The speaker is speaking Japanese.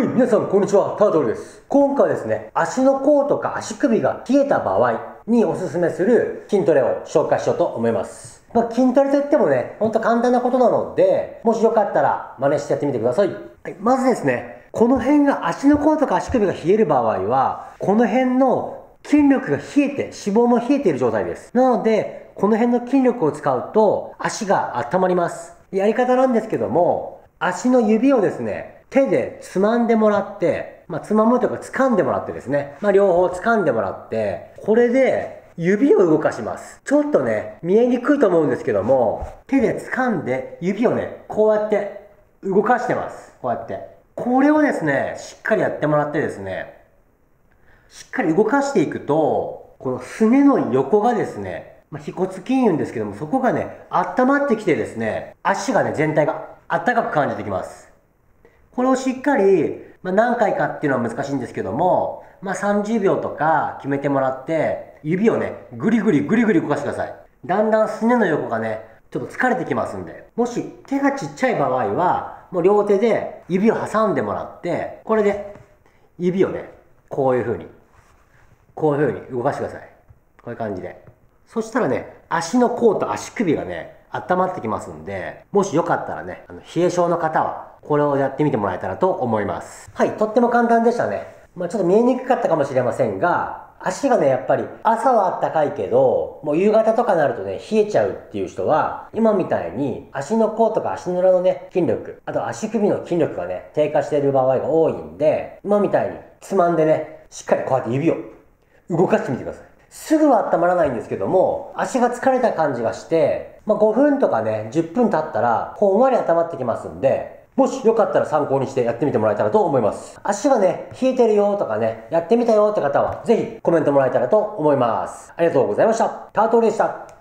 はい、皆さん、こんにちは。タートルです。今回はですね、足の甲とか足首が冷えた場合におすすめする筋トレを紹介しようと思います。筋トレといってもね、ほんと簡単なことなので、もしよかったら真似してやってみてください。はい、まずですね、この辺が足の甲とか足首が冷える場合は、この辺の筋力が冷えて、脂肪も冷えている状態です。なので、この辺の筋力を使うと、足が温まります。やり方なんですけども、足の指をですね、手でつまんでもらって、つまむというか掴んでもらってですね。両方掴んでもらって、これで指を動かします。ちょっとね、見えにくいと思うんですけども、手で掴んで指をね、こうやって動かしてます。こうやって。これをですね、しっかりやってもらってですね、しっかり動かしていくと、このすねの横がですね、腓骨筋言うんですけども、そこがね、温まってきてですね、足がね、全体が暖かく感じてきます。これをしっかり、何回かっていうのは難しいんですけども、30秒とか決めてもらって、指をね、ぐりぐりぐりぐり動かしてください。だんだんすねの横がね、ちょっと疲れてきますんで。もし手がちっちゃい場合は、もう両手で指を挟んでもらって、これで指をね、こういう風に動かしてください。こういう感じで。そしたらね、足の甲と足首がね、温まってきますんで、もしよかったらね、冷え症の方は、これをやってみてもらえたらと思います。はい、とっても簡単でしたね。ちょっと見えにくかったかもしれませんが、足がね、やっぱり、朝はあったかいけど、もう夕方とかになるとね、冷えちゃうっていう人は、今みたいに、足の甲とか足の裏のね、筋力、あと足首の筋力がね、低下している場合が多いんで、今みたいに、つまんでね、しっかりこうやって指を動かしてみてください。すぐは温まらないんですけども、足が疲れた感じがして、5分とかね、10分経ったら、ほんわり温まってきますんで、もしよかったら参考にしてやってみてもらえたらと思います。足がね、冷えてるよとかね、やってみたよって方は、ぜひコメントもらえたらと思います。ありがとうございました。タートルでした。